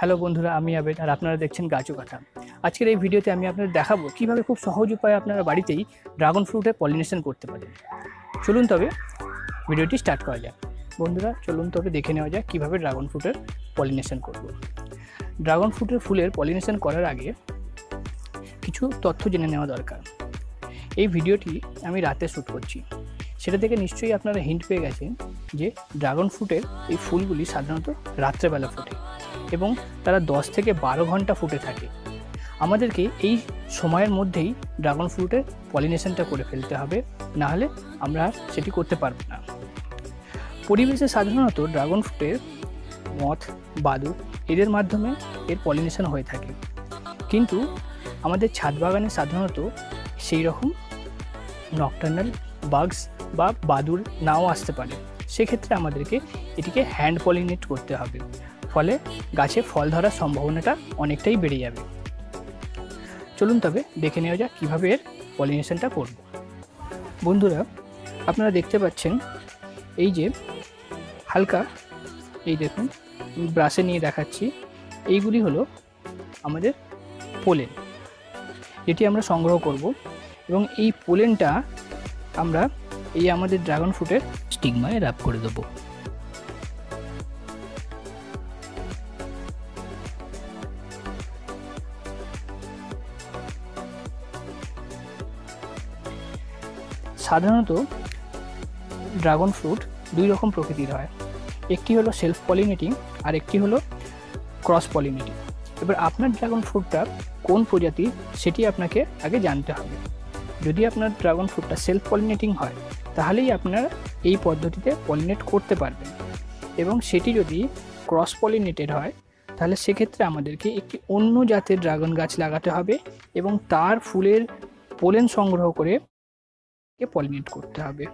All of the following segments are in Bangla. हेलो बंधुरा आमी आबेद और आपनारा देखछेन गाच ओ कथा। आजकेर एई भिडियोते आमी आपनादेर देखाबो किभाबे खूब सहज उपाये आपनारा बाड़ितेई ड्रागन फ्रूटे पलिनेशन करते पारेन। चलुन तबे भिडियोटी स्टार्ट करा जाक। बंधुरा चलुन तबे देखे नेওয়া जाक किभाबे ड्रागन फ्रूटेर पलिनेशन करब। ड्रागन फ्रूटेर फुलेर पलिनेशन करार आगे किछु तथ्य जेने नेওয়া दरकार। एई भिडियोटी आमी राते शुट करछि, सेटा देखे निश्चयই आपनारा हिंट पेये गेছেন जे ड्रागन फ्रूटेर एई फुलगुली साधारणत रात्रे बेला फोटे এবং তারা 10 থেকে 12 ঘন্টা ফুটে থাকে। আমাদেরকে এই সময়ের মধ্যেই ড্রাগন ফ্রুটের পলিনেশনটা করে ফেলতে হবে, না হলে আমরা সেটি করতে পারব না। পরিবেশে সাধারণত ড্রাগন ফ্রুটের মথ বাদুড় এদের মাধ্যমে এর পলিনেশন হয়ে থাকে, কিন্তু আমাদের ছাদ বাগানে সাধারণত সেই রকম নকটার্নাল বাগস বা বাদুড় নাও আসতে পারে। সেই ক্ষেত্রে আমাদেরকে এটিকে হ্যান্ড পলিনেট করতে হবে, ফলে গাছে ফল ধরার সম্ভাবনাটা অনেকটাই বেড়ে যাবে। চলুন তবে দেখে নেওয়া যাক কীভাবে এর পলিনেশনটা করব। বন্ধুরা আপনারা দেখতে পাচ্ছেন এই যে হালকা, এই দেখুন ব্রাশে নিয়ে দেখাচ্ছি, এইগুলি হলো আমাদের পোলেন, এটি আমরা সংগ্রহ করব এবং এই পোলেনটা আমরা এই আমাদের ড্রাগন ফ্রুটের স্টিগমায় র্যাপ করে দেবো। সাধারণত ড্রাগন ফ্রুট দুই রকম প্রকৃতির হয়, একটি হলো সেলফ পলিনেটিং আর একটি হলো ক্রস পলিনেটিং। এবার আপনার ড্রাগন ফ্রুটটা কোন প্রজাতির সেটি আপনাকে আগে জানতে হবে। যদি আপনার ড্রাগন ফ্রুটটা সেলফ পলিনেটিং হয় তাহলেই আপনারা এই পদ্ধতিতে পলিনেট করতে পারবেন, এবং সেটি যদি ক্রস পলিনেটেড হয় তাহলে সেক্ষেত্রে আমাদেরকে একটি অন্য জাতের ড্রাগন গাছ লাগাতে হবে এবং তার ফুলের পোলেন সংগ্রহ করে পলিনেট করতে হবে।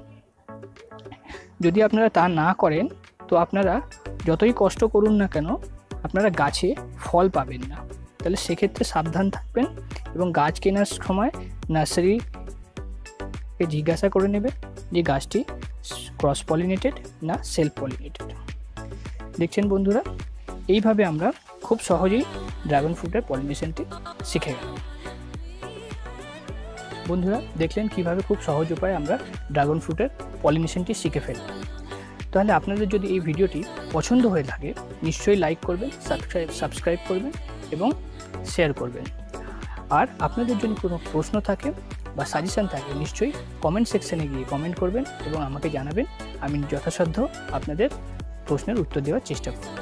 যদি আপনারা তা না করেন তো আপনারা যতই কষ্ট করুন না কেন আপনারা গাছে ফল পাবেন না, তাহলে সেক্ষেত্রে সাবধান থাকবেন এবং গাছ কেনার সময় নার্সারিকে জিজ্ঞাসা করে নেবেন যে গাছটি ক্রস পলিনেটেড না সেলফ পলিনেটেড। দেখছেন বন্ধুরা, এইভাবে আমরা খুব সহজেই ড্রাগন ফ্রুটের পলিনেশনটি শিখে গেলাম। বন্ধুরা দেখলেন কিভাবে খুব সহজ উপায়ে আমরা ড্রাগন ফ্রুটের পলিনেশনটি শিখে ফেললাম। তাহলে আপনাদের যদি এই ভিডিওটি পছন্দ হয়ে থাকে নিশ্চয়ই লাইক করবেন, সাবস্ক্রাইব করবেন এবং শেয়ার করবেন। আর আপনাদের যদি কোনো প্রশ্ন থাকে বা সাজেশান থাকে নিশ্চয়ই কমেন্ট সেকশানে গিয়ে কমেন্ট করবেন এবং আমাকে জানাবেন। আমি যথাসাধ্য আপনাদের প্রশ্নের উত্তর দেওয়ার চেষ্টা করব।